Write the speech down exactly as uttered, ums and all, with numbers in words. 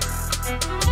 subscribe.